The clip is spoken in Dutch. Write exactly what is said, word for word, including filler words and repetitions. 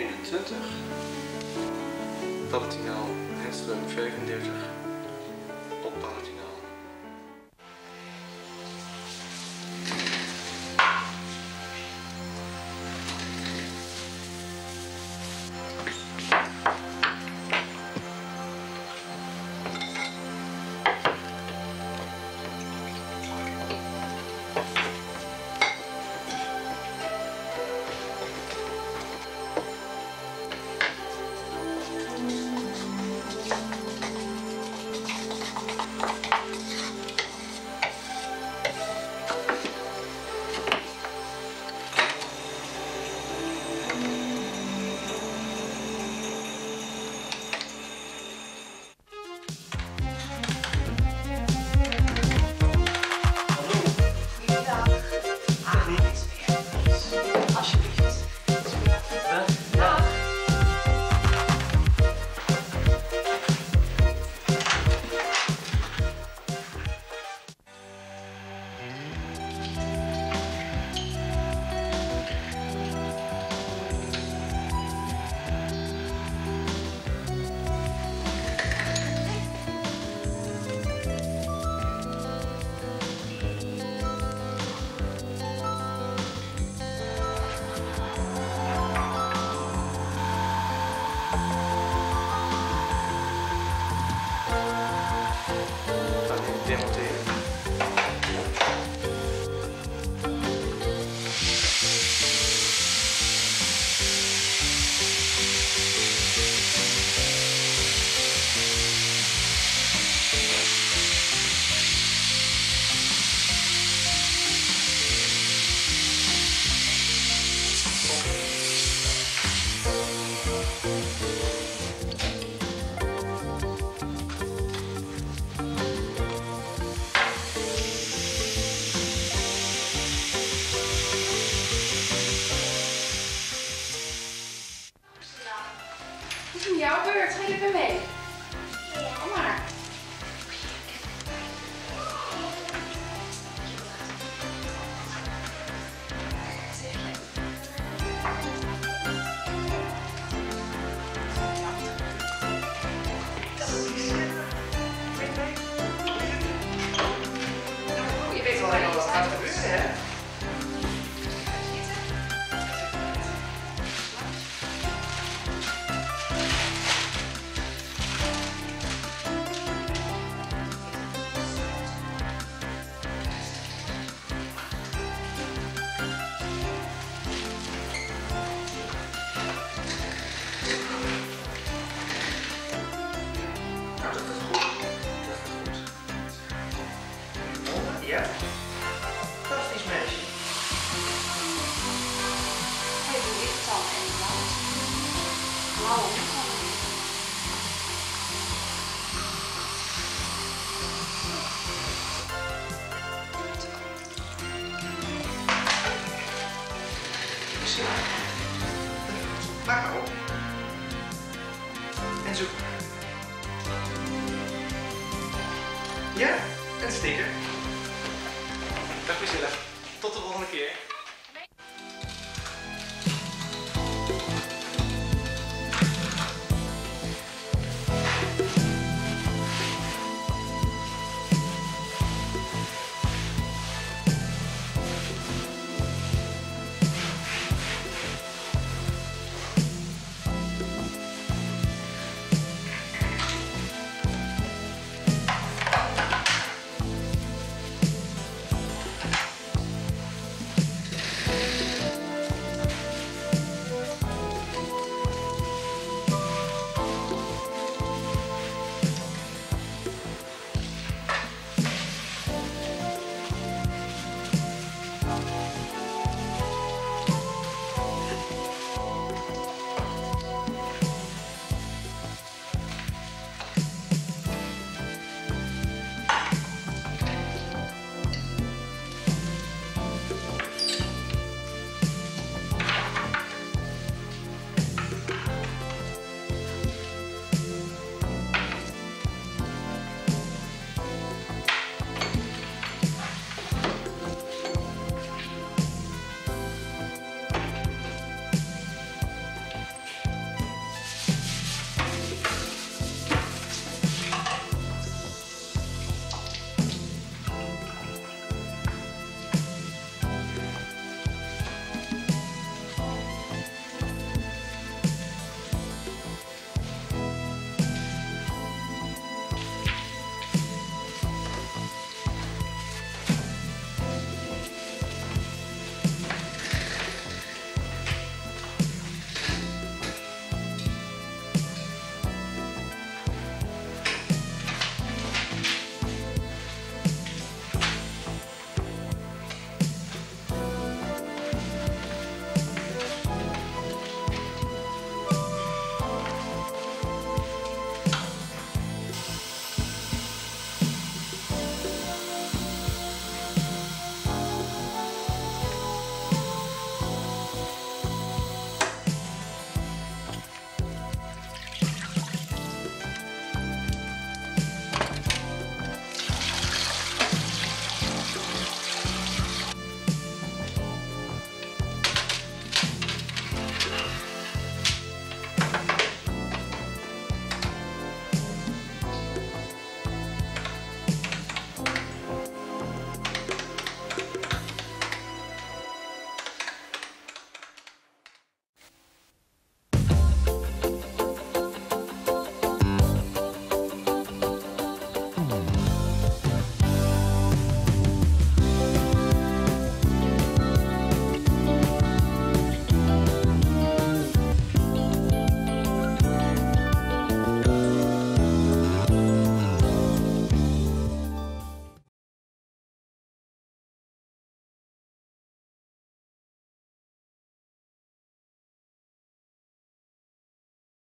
eenentwintig. Palatinaal, Hensleuk vijfendertig. Op palatinaal. Het is om jouw beurt, ga je even mee? Ja. Kom maar. Je weet wel helemaal wat er gaat gebeuren, hè? Ja, fantastisch meisje. Hij doet dit dan en dan. Wauw, dit kan ik niet. Maak maar op. En zoek. Ja, en stikken. Dag Priscilla, tot de volgende keer.